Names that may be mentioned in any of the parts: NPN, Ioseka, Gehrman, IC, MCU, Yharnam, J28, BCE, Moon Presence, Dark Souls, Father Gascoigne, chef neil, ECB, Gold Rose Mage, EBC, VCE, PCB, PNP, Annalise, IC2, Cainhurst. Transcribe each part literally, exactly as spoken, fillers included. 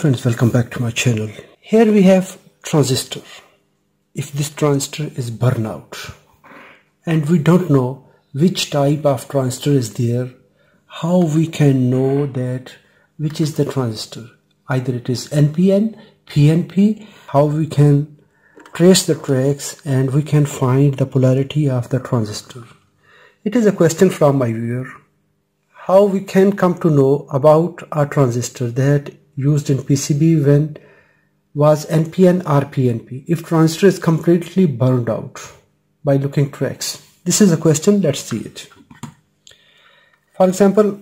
Friends, welcome back to my channel. Here we have transistor. If this transistor is burnout and we don't know which type of transistor is there, how we can know that which is the transistor? Either it is N P N, P N P, how we can trace the tracks and we can find the polarity of the transistor. It is a question from my viewer. How we can come to know about a transistor that used in P C B when was N P N or P N P if transistor is completely burned out by looking tracks? This is a question. Let's see it. For example,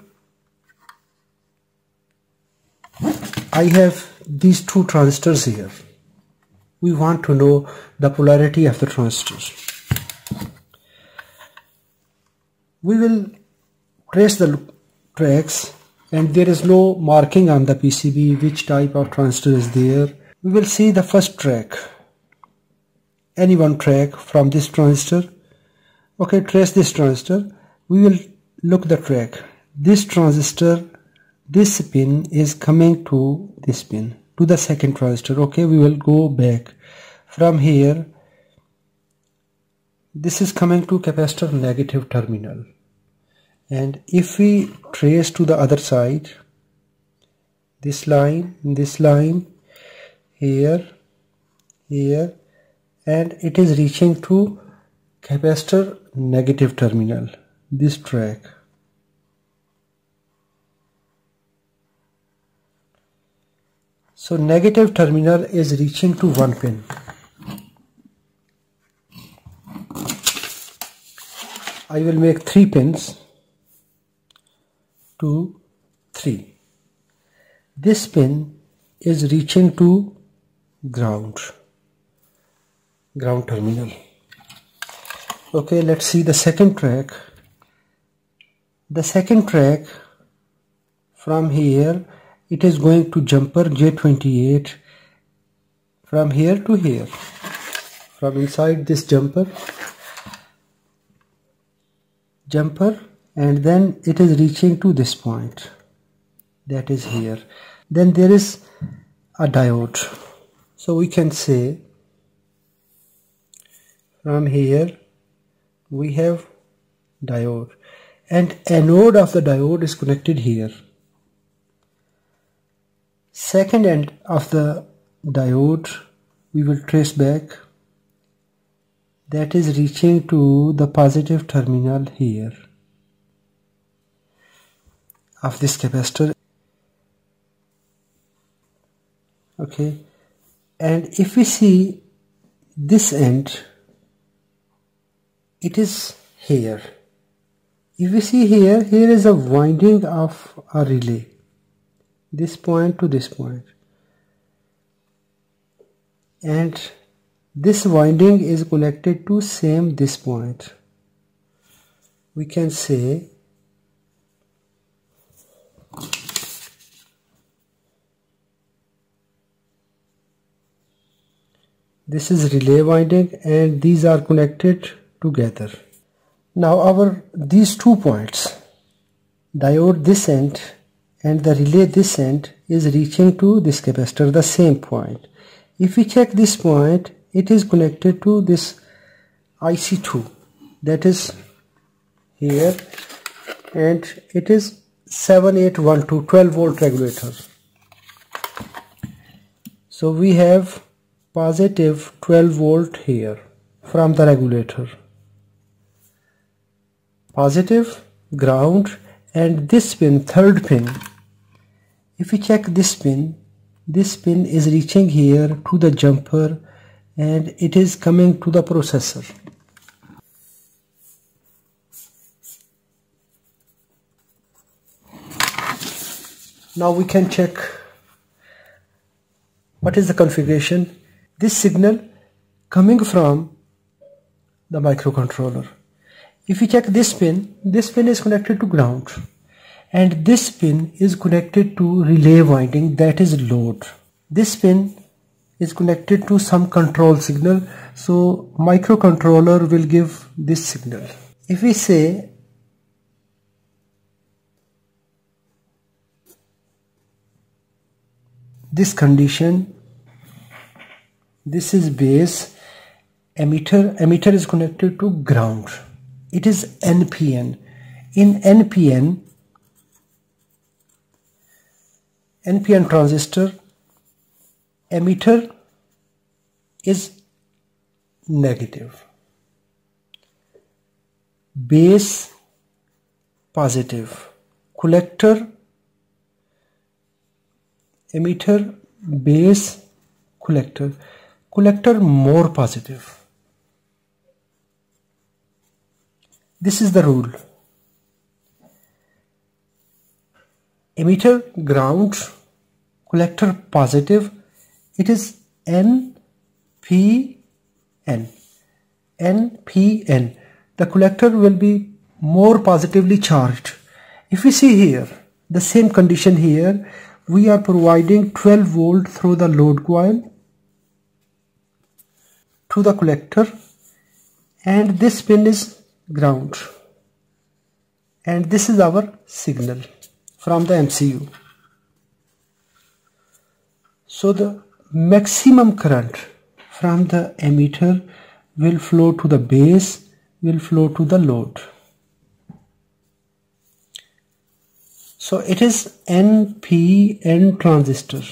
I have these two transistors here. We want to know the polarity of the transistors. We will trace the tracks and there is no marking on the P C B which type of transistor is there. We will see the first track, any one track from this transistor. Okay, trace this transistor. We will look the track. This transistor, this pin is coming to this pin, to the second transistor. Okay, we will go back from here. This is coming to capacitor negative terminal. And if we trace to the other side, this line, this line, here, here, and it is reaching to capacitor negative terminal, this track. So negative terminal is reaching to one pin. I will make three pins. Two, three. This pin is reaching to ground, ground terminal. Okay, let's see the second track. The second track from here, it is going to jumper J twenty-eight from here to here, from inside this jumper, jumper. And then it is reaching to this point, that is here. Then there is a diode. So we can say from here we have diode, and anode of the diode is connected here. Second end of the diode we will trace back, that is reaching to the positive terminal here of this capacitor. Okay, and if we see this end, it is here. If we see here, here is a winding of a relay, this point to this point, and this winding is connected to same this point. We can say this is relay winding and these are connected together. Now our these two points, diode this end and the relay this end, is reaching to this capacitor, the same point. If we check this point, it is connected to this I C two, that is here, and it is seven eight one two twelve volt regulator. So we have positive twelve volt here from the regulator, positive, ground, and this pin, third pin. If we check this pin, this pin is reaching here to the jumper and it is coming to the processor. Now we can check what is the configuration. This signal coming from the microcontroller. If we check this pin, this pin is connected to ground and this pin is connected to relay winding, that is load. This pin is connected to some control signal, so microcontroller will give this signal. If we say this condition, this is base, emitter, emitter is connected to ground. It is N P N. In N P N, N P N transistor, emitter is negative, base positive, collector, emitter, base, collector, collector more positive. This is the rule. Emitter ground, collector positive. It is N P N. N P N. The collector will be more positively charged. If we see here, the same condition here, we are providing twelve volt through the load coil to the collector, and this pin is ground, and this is our signal from the M C U. So the maximum current from the emitter will flow to the base, will flow to the load. So it is N P N transistor.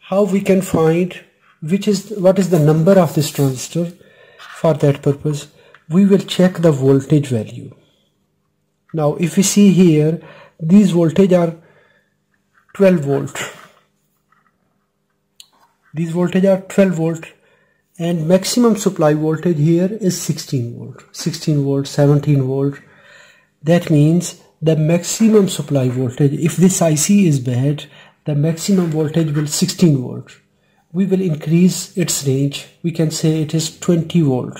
How we can find which is what is the number of this transistor? For that purpose, we will check the voltage value. Now if we see here, these voltage are twelve volt. These voltage are twelve volt, and maximum supply voltage here is sixteen volt, sixteen volt, seventeen volt. That means the maximum supply voltage, if this I C is bad, the maximum voltage will sixteen volt. We will increase its range. We can say it is twenty volt,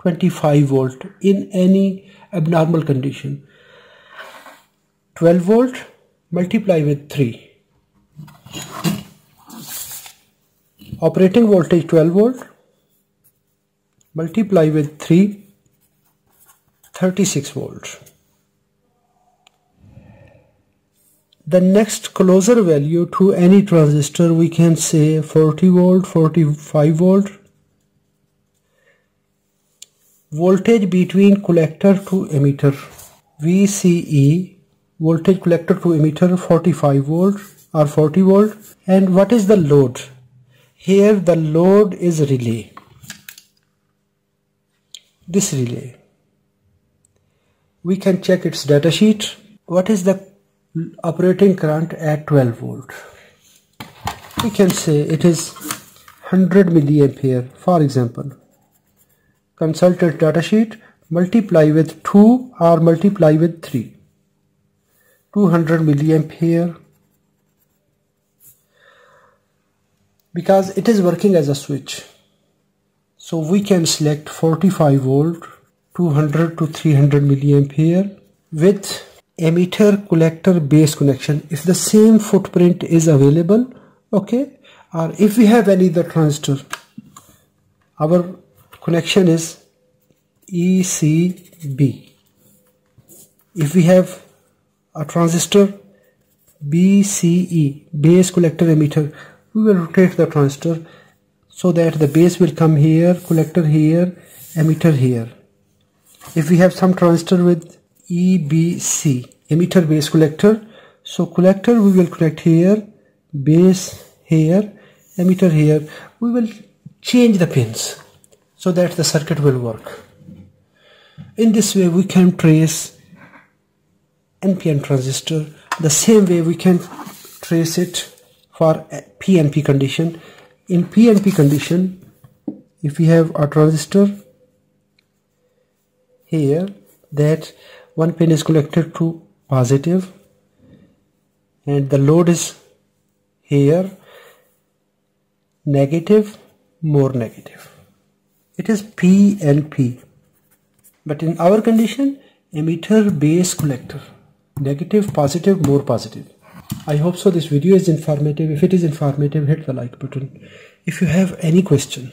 twenty-five volt in any abnormal condition. twelve volt multiply with three. Operating voltage twelve volt multiply with three, thirty-six volt. The next closer value to any transistor we can say forty volt, forty-five volt. Voltage between collector to emitter, V C E, voltage collector to emitter forty-five volt or forty volt. And what is the load? Here the load is relay, this relay. We can check its data sheet. What is the operating current at twelve volt? We can say it is one hundred milliampere, for example. Consult its data sheet, multiply with two or multiply with three. two hundred milliampere, because it is working as a switch. So we can select forty-five volt, two hundred to three hundred milliampere with emitter collector base connection if the same footprint is available, okay, or if we have any other transistor. Our connection is E C B. If we have a transistor B C E, base collector emitter, we will rotate the transistor so that the base will come here, collector here, emitter here. If we have some transistor with E B C, emitter base collector, so collector we will connect here, base here, emitter here. We will change the pins so that the circuit will work. In this way we can trace N P N transistor. The same way we can trace it for P N P condition. In P N P condition, if we have a transistor here that one pin is connected to positive and the load is here negative, more negative, it is P N P. But in our condition, emitter base collector, negative, positive, more positive. I hope so this video is informative. If it is informative, hit the like button. If you have any question,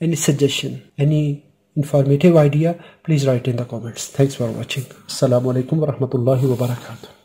any suggestion, any informative idea, please write in the comments. Thanks for watching. Assalamu alaikum warahmatullahi wabarakatuh.